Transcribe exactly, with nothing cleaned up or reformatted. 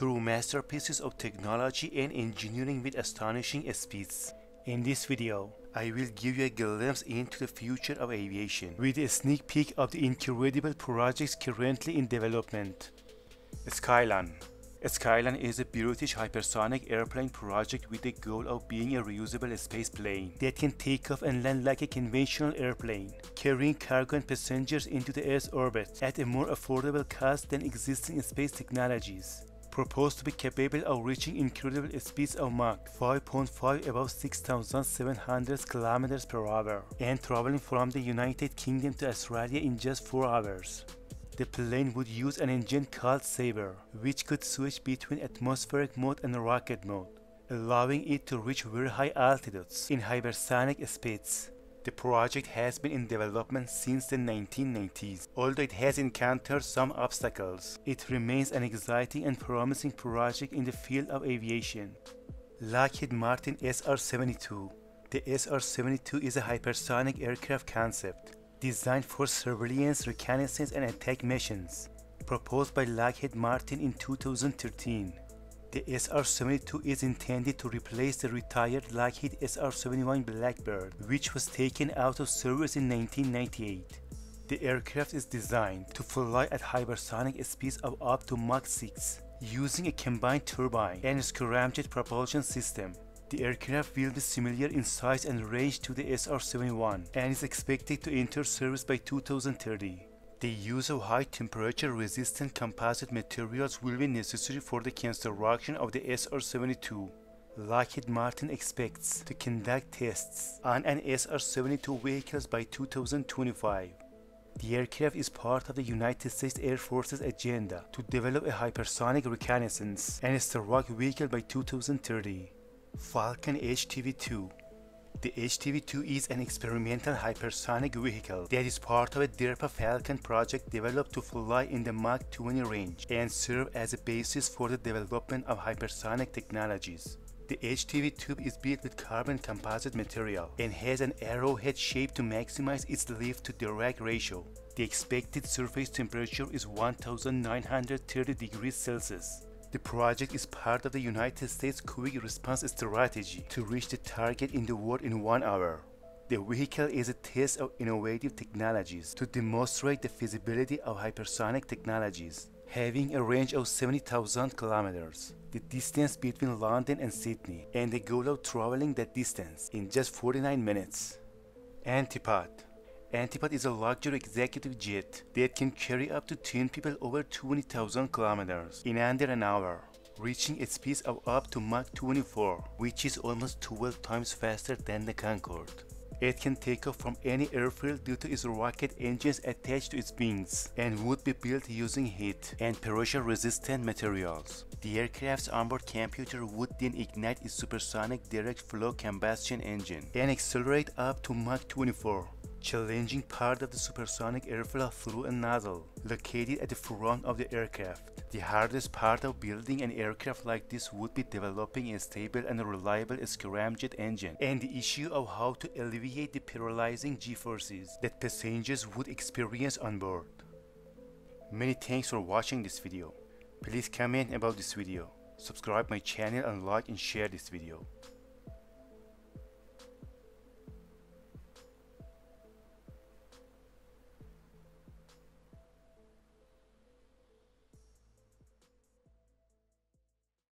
through masterpieces of technology and engineering with astonishing speeds. In this video, I will give you a glimpse into the future of aviation with a sneak peek of the incredible projects currently in development. Skylon. Skylon is a British hypersonic airplane project with the goal of being a reusable space plane that can take off and land like a conventional airplane, carrying cargo and passengers into the Earth's orbit at a more affordable cost than existing space technologies. Proposed to be capable of reaching incredible speeds of Mach five point five above six thousand seven hundred kilometers per hour and traveling from the United Kingdom to Australia in just four hours. The plane would use an engine called Sabre, which could switch between atmospheric mode and rocket mode, allowing it to reach very high altitudes in hypersonic speeds. The project has been in development since the nineteen nineties. Although it has encountered some obstacles, it remains an exciting and promising project in the field of aviation. Lockheed Martin S R seventy-two. The S R seventy-two is a hypersonic aircraft concept designed for surveillance, reconnaissance, and attack missions, proposed by Lockheed Martin in two thousand thirteen. The S R seventy-two is intended to replace the retired Lockheed S R seventy-one Blackbird, which was taken out of service in nineteen ninety-eight. The aircraft is designed to fly at hypersonic speeds of up to Mach six, using a combined turbine and scramjet propulsion system. The aircraft will be similar in size and range to the S R seventy-one and is expected to enter service by two thousand thirty. The use of high temperature resistant composite materials will be necessary for the construction of the S R seventy-two. Lockheed Martin expects to conduct tests on an S R seventy-two vehicles by two thousand twenty-five. The aircraft is part of the United States Air Force's agenda to develop a hypersonic reconnaissance and attack vehicle by two thousand thirty. Falcon H T V two. The H T V two is an experimental hypersonic vehicle that is part of a DARPA Falcon project developed to fly in the Mach twenty range and serve as a basis for the development of hypersonic technologies. The H T V two is built with carbon composite material and has an arrowhead shape to maximize its lift to drag ratio. The expected surface temperature is one thousand nine hundred thirty degrees Celsius. The project is part of the United States Quick Response Strategy to reach the target in the world in one hour. The vehicle is a test of innovative technologies to demonstrate the feasibility of hypersonic technologies, having a range of seventy thousand kilometers, the distance between London and Sydney, and the goal of traveling that distance in just forty-nine minutes. Antipode. Antipode is a luxury executive jet that can carry up to ten people over twenty thousand kilometers in under an hour, reaching a speed of up to Mach twenty-four, which is almost twelve times faster than the Concorde. It can take off from any airfield due to its rocket engines attached to its wings and would be built using heat and pressure-resistant materials. The aircraft's onboard computer would then ignite its supersonic direct flow combustion engine and accelerate up to Mach twenty-four. Challenging part of the supersonic airflow through a nozzle located at the front of the aircraft. The hardest part of building an aircraft like this would be developing a stable and reliable scramjet engine and the issue of how to alleviate the paralyzing G-forces that passengers would experience on board. Many thanks for watching this video. Please comment about this video, subscribe my channel and like and share this video.